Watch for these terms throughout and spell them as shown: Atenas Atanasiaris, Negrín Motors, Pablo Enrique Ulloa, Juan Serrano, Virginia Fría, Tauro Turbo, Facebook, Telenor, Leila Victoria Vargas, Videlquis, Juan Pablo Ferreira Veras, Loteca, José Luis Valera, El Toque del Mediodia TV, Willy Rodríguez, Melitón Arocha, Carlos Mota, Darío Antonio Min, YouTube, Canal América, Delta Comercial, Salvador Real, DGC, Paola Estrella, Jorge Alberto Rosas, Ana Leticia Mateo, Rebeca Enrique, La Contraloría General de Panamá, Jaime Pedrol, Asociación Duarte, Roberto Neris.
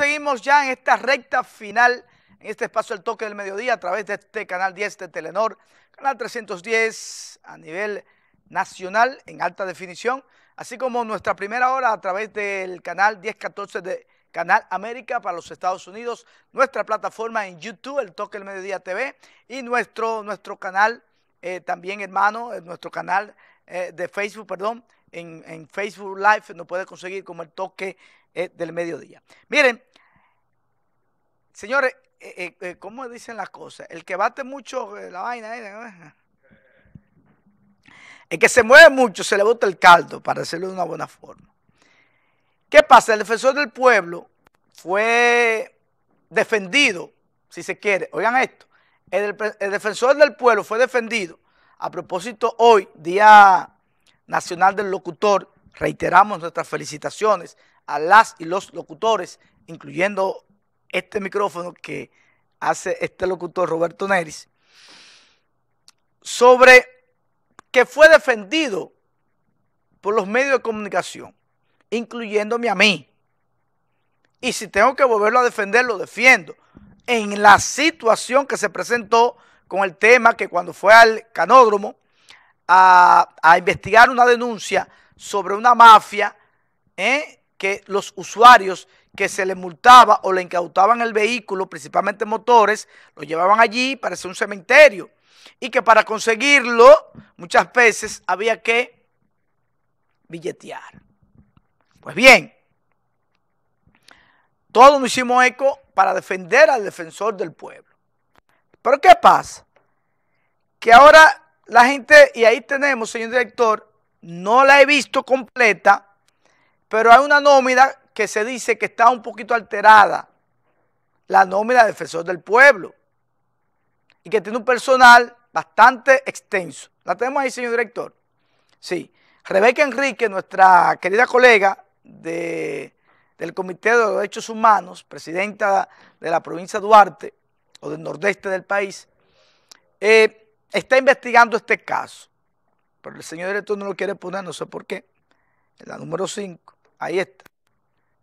seguimos ya en esta recta final, en este espacio al toque del mediodía, a través de este canal 10 de Telenor, canal 310 a nivel nacional en alta definición, así como nuestra primera hora a través del canal 1014 de Canal América para los Estados Unidos, nuestra plataforma en YouTube, El Toque del Mediodía TV, y nuestro canal también, hermano, nuestro canal de Facebook, perdón, en Facebook Live nos puede conseguir como El Toque del Mediodía. Miren, señores, ¿cómo dicen las cosas? El que bate mucho la vaina, el que se mueve mucho se le bota el caldo, para decirlo de una buena forma. ¿Qué pasa? El Defensor del Pueblo fue defendido, si se quiere. Oigan esto, el Defensor del Pueblo fue defendido. A propósito, hoy, Día Nacional del Locutor, reiteramos nuestras felicitaciones a las y los locutores, incluyendo este micrófono que hace este locutor Roberto Neris, sobre que fue defendido por los medios de comunicación, incluyéndome a mí. Y si tengo que volverlo a defender, lo defiendo. En la situación que se presentó con el tema que cuando fue al canódromo a investigar una denuncia sobre una mafia, que los usuarios que se le multaba o le incautaban el vehículo, principalmente motores, lo llevaban allí, parecía un cementerio. Y que para conseguirlo, muchas veces había que billetear. Pues bien, todos nos hicimos eco para defender al Defensor del Pueblo. Pero ¿qué pasa? Que ahora la gente, y ahí tenemos, señor director, no la he visto completa, pero hay una nómina que se dice que está un poquito alterada, la nómina del Defensor del Pueblo, y que tiene un personal bastante extenso. ¿La tenemos ahí, señor director? Sí. Rebeca Enrique, nuestra querida colega del Comité de los Derechos Humanos, presidenta de la provincia Duarte, o del nordeste del país, está investigando este caso. Pero el señor director no lo quiere poner, no sé por qué. En la número 5, ahí está.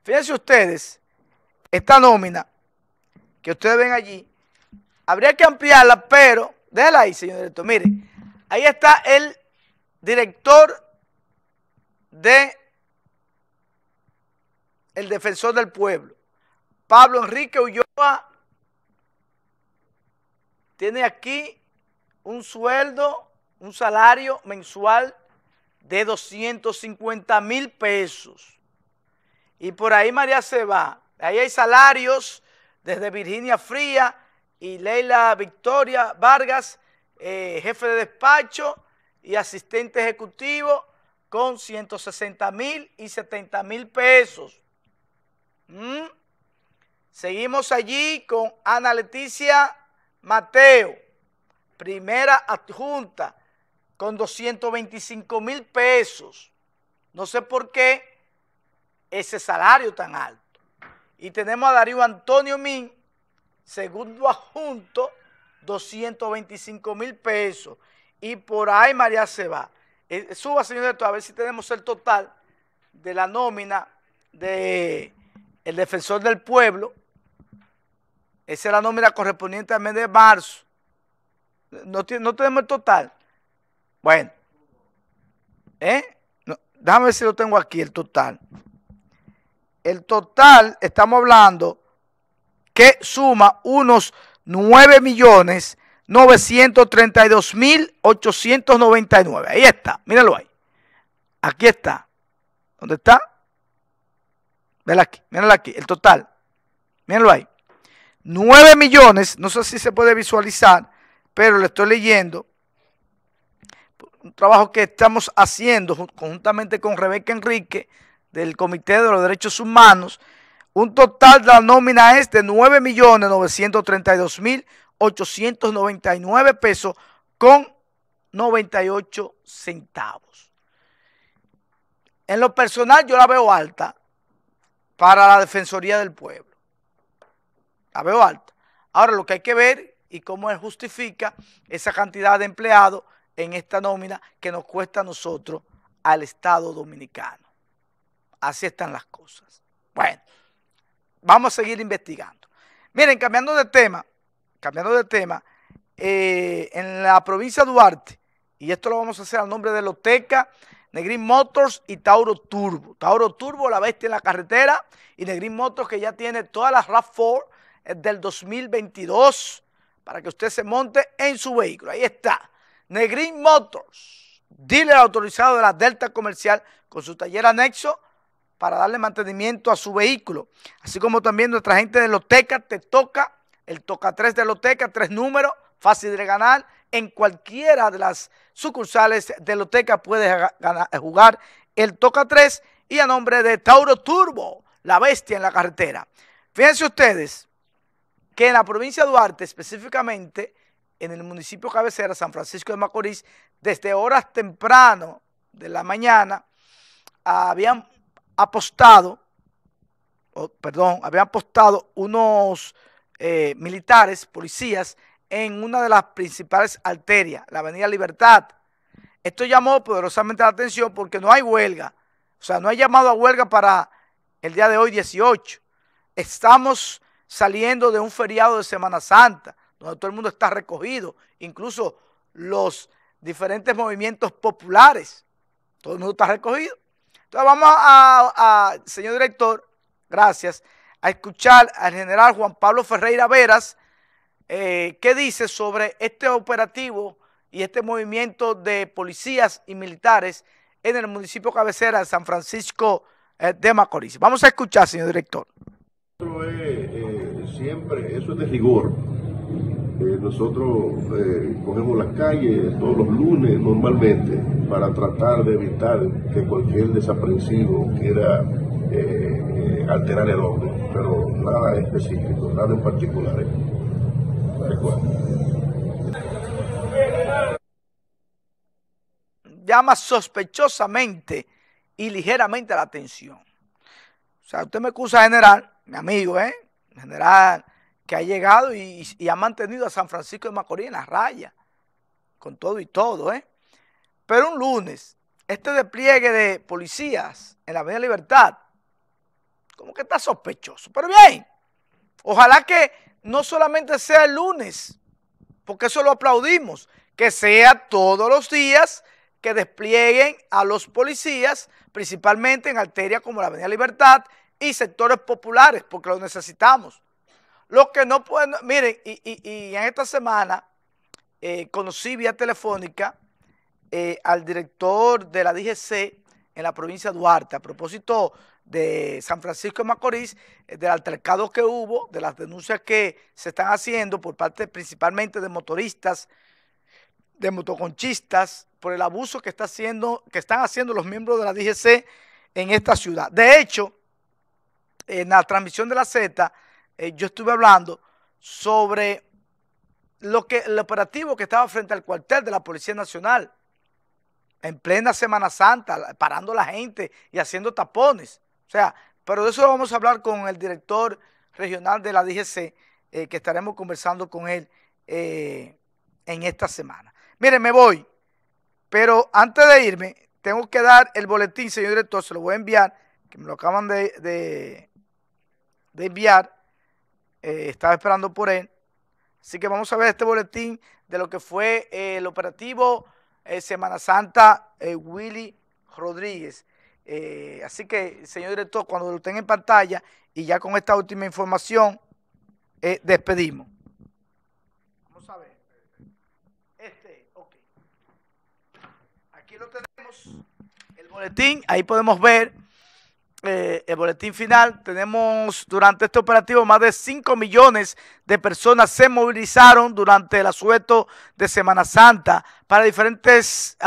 Fíjense ustedes, esta nómina que ustedes ven allí, habría que ampliarla, pero déjala ahí, señor director. Miren, ahí está el director del Defensor del Pueblo, Pablo Enrique Ulloa, tiene aquí un sueldo, un salario mensual de 250.000 pesos. Y por ahí María se va. Ahí hay salarios desde Virginia Fría y Leila Victoria Vargas, jefe de despacho y asistente ejecutivo, con 160.000 y 70.000 pesos. Seguimos allí con Ana Leticia Mateo, primera adjunta, con 225.000 pesos. No sé por qué ese salario tan alto. Y tenemos a Darío Antonio Min, segundo adjunto, 225.000 pesos. Y por ahí María se va. Suba, señor director, a ver si tenemos el total de la nómina del Defensor del Pueblo. Esa es la nómina correspondiente al mes de marzo. No tenemos el total. Bueno, no, déjame ver si lo tengo aquí, el total. El total, estamos hablando que suma unos 9.932.899. Ahí está, míralo ahí. Aquí está. ¿Dónde está? Vela aquí, míralo aquí, el total. Míralo ahí. 9 millones, no sé si se puede visualizar, pero le estoy leyendo. Un trabajo que estamos haciendo conjuntamente con Rebeca Enrique del Comité de los Derechos Humanos. Un total de la nómina es de 9.932.899 pesos con 98 centavos. En lo personal yo la veo alta para la Defensoría del Pueblo. La veo alta. Ahora lo que hay que ver y cómo él justifica esa cantidad de empleados en esta nómina que nos cuesta a nosotros, al Estado Dominicano. Así están las cosas. Bueno, vamos a seguir investigando. Miren, cambiando de tema, en la provincia de Duarte, y esto lo vamos a hacer al nombre de Loteca, Negrín Motors y Tauro Turbo. Tauro Turbo, la bestia en la carretera, y Negrín Motors, que ya tiene todas las RAV4 del 2022 para que usted se monte en su vehículo. Ahí está, Negrín Motors, dealer autorizado de la Delta Comercial, con su taller anexo para darle mantenimiento a su vehículo. Así como también nuestra gente de Loteca, te toca el toca 3 de Loteca, 3 números, fácil de ganar. En cualquiera de las sucursales de Loteca puedes jugar el toca 3, y a nombre de Tauro Turbo, la bestia en la carretera. Fíjense ustedes que en la provincia de Duarte, específicamente en el municipio cabecera, San Francisco de Macorís, desde horas temprano de la mañana, habían apostado unos militares, policías, en una de las principales arterias, la Avenida Libertad. Esto llamó poderosamente la atención porque no hay huelga, o sea, no hay llamado a huelga para el día de hoy 18. Estamos saliendo de un feriado de Semana Santa, donde todo el mundo está recogido, incluso los diferentes movimientos populares, todo el mundo está recogido. Entonces vamos a señor director, gracias, a escuchar al general Juan Pablo Ferreira Veras, ¿qué dice sobre este operativo y este movimiento de policías y militares en el municipio cabecera de San Francisco de Macorís? Vamos a escuchar, señor director. Siempre eso es de rigor. Nosotros cogemos las calles todos los lunes normalmente para tratar de evitar que cualquier desaprensivo quiera alterar el orden, pero nada específico, nada en particular. Llama sospechosamente y ligeramente la atención. O sea, usted me excusa, general, mi amigo, general, que ha llegado y ha mantenido a San Francisco de Macorís en la raya, con todo y todo, pero un lunes, este despliegue de policías en la Avenida Libertad, como que está sospechoso. Pero bien, ojalá que no solamente sea el lunes, porque eso lo aplaudimos, que sea todos los días que desplieguen a los policías, principalmente en arterias como la Avenida Libertad y sectores populares, porque lo necesitamos. Lo que no pueden, miren, y en esta semana conocí vía telefónica al director de la DGC en la provincia de Duarte, a propósito de San Francisco de Macorís, del altercado que hubo, de las denuncias que se están haciendo por parte principalmente de motoristas, de motoconchistas, por el abuso que están haciendo los miembros de la DGC en esta ciudad. De hecho, en la transmisión de la Z, yo estuve hablando sobre el operativo que estaba frente al cuartel de la Policía Nacional, en plena Semana Santa, parando a la gente y haciendo tapones. O sea, pero de eso lo vamos a hablar con el director regional de la DGC, que estaremos conversando con él en esta semana. Miren, me voy, pero antes de irme, tengo que dar el boletín, señor director, se lo voy a enviar, que me lo acaban de enviar, estaba esperando por él. Así que vamos a ver este boletín de lo que fue el operativo Semana Santa Willy Rodríguez. Así que, señor director, cuando lo tenga en pantalla, y ya con esta última información, despedimos. Vamos a ver. Ok. Aquí lo tenemos, el boletín, ahí podemos ver el boletín final. Tenemos durante este operativo más de 5 millones de personas se movilizaron durante el asueto de Semana Santa por las diferentes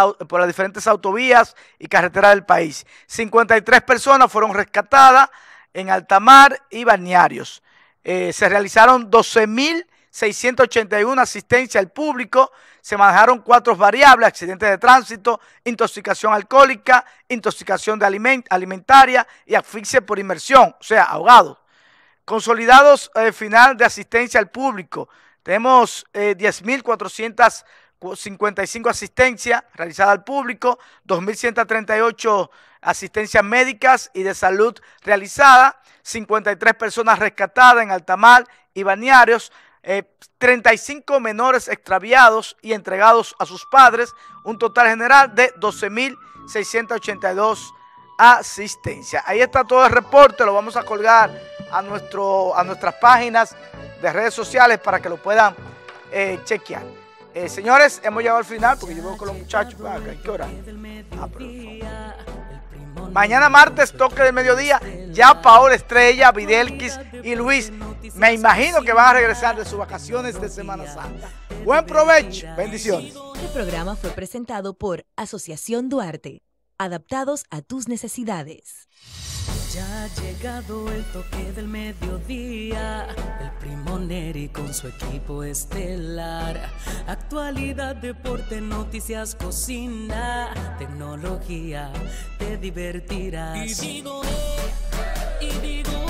autovías y carreteras del país. 53 personas fueron rescatadas en altamar y balnearios. Se realizaron 12.681 asistencias al público, se manejaron 4 variables: accidentes de tránsito, intoxicación alcohólica, intoxicación de alimentaria y asfixia por inmersión, o sea, ahogados. Consolidados final de asistencia al público, tenemos 10.400 55 asistencias realizadas al público, 2.138 asistencias médicas y de salud realizadas, 53 personas rescatadas en altamar y balnearios, 35 menores extraviados y entregados a sus padres, un total general de 12.682 asistencias. Ahí está todo el reporte, lo vamos a colgar a nuestras páginas de redes sociales para que lo puedan chequear. Señores, hemos llegado al final porque yo voy con los muchachos. ¿Qué hora? Mañana martes, toque de mediodía. Ya Paola Estrella, Videlquis y Luis, me imagino que van a regresar de sus vacaciones de Semana Santa. Buen provecho, bendiciones. Este programa fue presentado por Asociación Duarte, adaptados a tus necesidades. Ya ha llegado el toque del mediodía, el primo Neri con su equipo estelar. Actualidad, deporte, noticias, cocina, tecnología, te divertirás. Y digo,